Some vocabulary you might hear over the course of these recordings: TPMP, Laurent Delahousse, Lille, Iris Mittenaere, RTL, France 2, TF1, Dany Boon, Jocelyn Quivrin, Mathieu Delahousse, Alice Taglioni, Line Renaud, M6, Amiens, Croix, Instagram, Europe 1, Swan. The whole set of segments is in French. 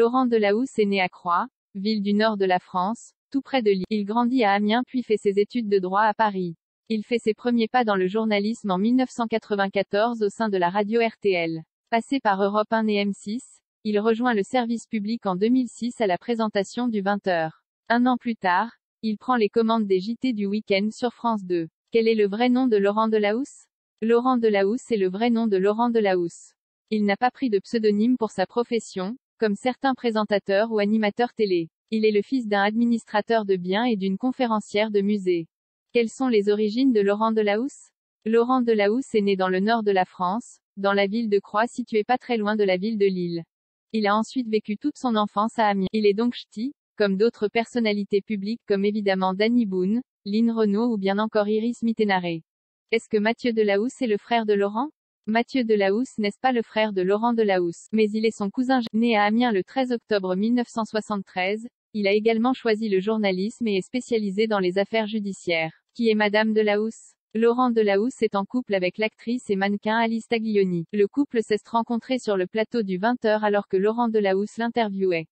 Laurent Delahousse est né à Croix, ville du nord de la France, tout près de Lille. Il grandit à Amiens puis fait ses études de droit à Paris. Il fait ses premiers pas dans le journalisme en 1994 au sein de la radio RTL. Passé par Europe 1 et M6, il rejoint le service public en 2006 à la présentation du 20h. Un an plus tard, il prend les commandes des JT du week-end sur France 2. Quel est le vrai nom de Laurent Delahousse? Laurent Delahousse est le vrai nom de Laurent Delahousse. Il n'a pas pris de pseudonyme pour sa profession, comme certains présentateurs ou animateurs télé. Il est le fils d'un administrateur de biens et d'une conférencière de musée. Quelles sont les origines de Laurent Delahousse? Laurent Delahousse est né dans le nord de la France, dans la ville de Croix située pas très loin de la ville de Lille. Il a ensuite vécu toute son enfance à Amiens. Il est donc ch'ti, comme d'autres personnalités publiques comme évidemment Dany Boon, Line Renaud ou bien encore Iris Mittenaere. Est-ce que Mathieu Delahousse est le frère de Laurent? Mathieu Delahousse n'est pas le frère de Laurent Delahousse, mais il est son cousin. Né à Amiens le 13 octobre 1973, il a également choisi le journalisme et est spécialisé dans les affaires judiciaires. Qui est Madame Delahousse? Laurent Delahousse est en couple avec l'actrice et mannequin Alice Taglioni. Le couple s'est rencontré sur le plateau du 20h alors que Laurent Delahousse l'interviewait.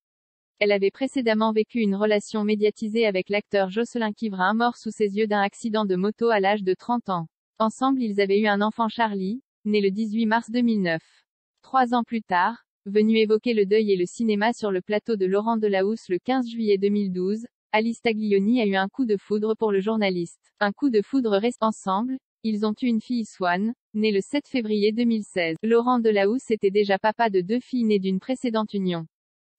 Elle avait précédemment vécu une relation médiatisée avec l'acteur Jocelyn Quivrin mort sous ses yeux d'un accident de moto à l'âge de 30 ans. Ensemble ils avaient eu un enfant Charlie, né le 18 mars 2009. 3 ans plus tard, venu évoquer le deuil et le cinéma sur le plateau de Laurent Delahousse le 15 juillet 2012, Alice Taglioni a eu un coup de foudre pour le journaliste. Un coup de foudre reste ensemble, ils ont eu une fille Swan, née le 7 février 2016. Laurent Delahousse était déjà papa de 2 filles nées d'une précédente union.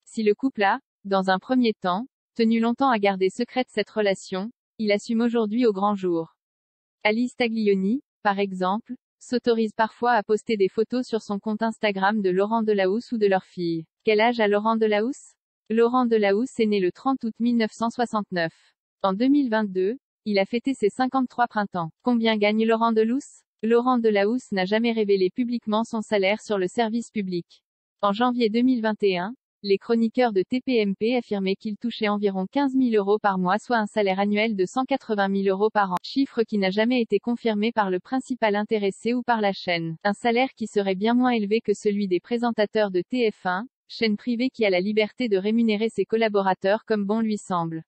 Si le couple a, dans un premier temps, tenu longtemps à garder secrète cette relation, il assume aujourd'hui au grand jour. Alice Taglioni, par exemple, s'autorise parfois à poster des photos sur son compte Instagram de Laurent Delahousse ou de leur fille. Quel âge a Laurent Delahousse? Laurent Delahousse est né le 30 août 1969. En 2022, il a fêté ses 53 printemps. Combien gagne Laurent Delahousse? Laurent Delahousse n'a jamais révélé publiquement son salaire sur le service public. En janvier 2021, les chroniqueurs de TPMP affirmaient qu'il touchait environ 15 000 € par mois, soit un salaire annuel de 180 000 € par an, chiffre qui n'a jamais été confirmé par le principal intéressé ou par la chaîne. Un salaire qui serait bien moins élevé que celui des présentateurs de TF1, chaîne privée qui a la liberté de rémunérer ses collaborateurs comme bon lui semble.